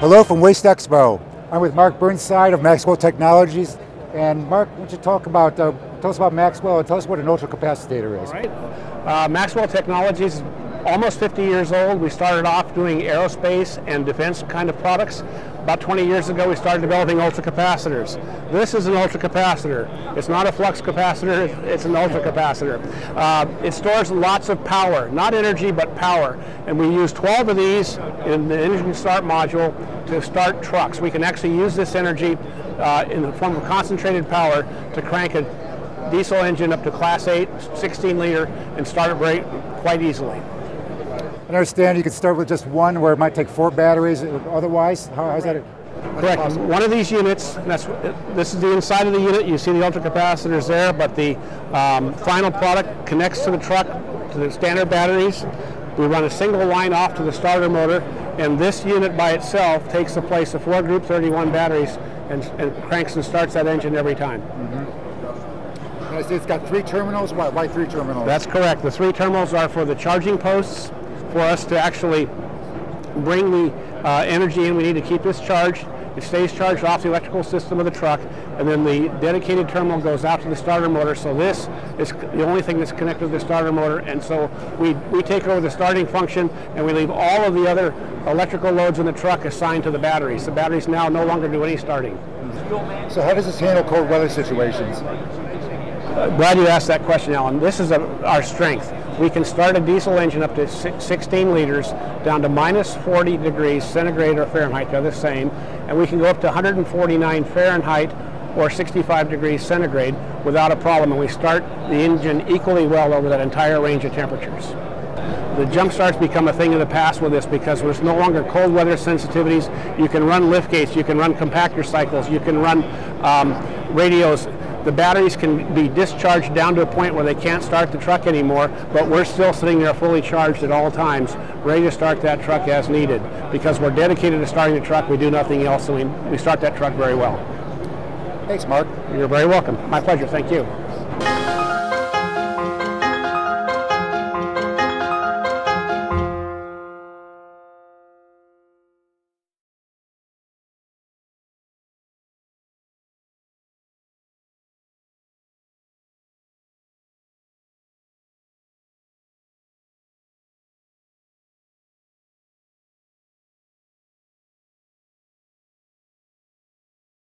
Hello from Waste Expo. I'm with Mark Burnside of Maxwell Technologies. And Mark, why don't you talk about, tell us about Maxwell and tell us what an ultracapacitor is. All right. Maxwell Technologies is almost 50 years old. We started off doing aerospace and defense kind of products. About 20 years ago, we started developing ultracapacitors. This is an ultracapacitor. It's not a flux capacitor, it's an ultracapacitor. It stores lots of power, not energy, but power. And we use 12 of these in the Engine Start Module to start trucks. We can actually use this energy in the form of concentrated power to crank a diesel engine up to Class 8, 16-liter, and start it very quite easily. I understand you can start with just one, where it might take 4 batteries otherwise. How's that? Correct. Possible? One of these units, this is the inside of the unit. You see the ultracapacitors there, but the final product connects to the truck, to the standard batteries. We run a single line off to the starter motor, and this unit by itself takes the place of 4 Group 31 batteries and cranks and starts that engine every time. Mm-hmm. It's got 3 terminals. Why 3 terminals? That's correct. The 3 terminals are for the charging posts, for us to actually bring the energy in we need to keep this charged. It stays charged off the electrical system of the truck, and then the dedicated terminal goes out to the starter motor. So this is the only thing that's connected to the starter motor, and so we take over the starting function, and we leave all of the other electrical loads in the truck assigned to the batteries. The batteries now no longer do any starting. So how does this handle cold weather situations? Glad you asked that question, Alan. This is our strength. We can start a diesel engine up to 16 liters down to minus 40 degrees centigrade or Fahrenheit, they're the same, and we can go up to 149 Fahrenheit or 65 degrees centigrade without a problem, and we start the engine equally well over that entire range of temperatures. The jump starts become a thing of the past with this, because there's no longer cold weather sensitivities. You can run lift gates, you can run compactor cycles, you can run radios. The batteries can be discharged down to a point where they can't start the truck anymore, but we're still sitting there fully charged at all times, ready to start that truck as needed. Because we're dedicated to starting the truck, we do nothing else, and we start that truck very well. Thanks, Mark. You're very welcome. My pleasure. Thank you.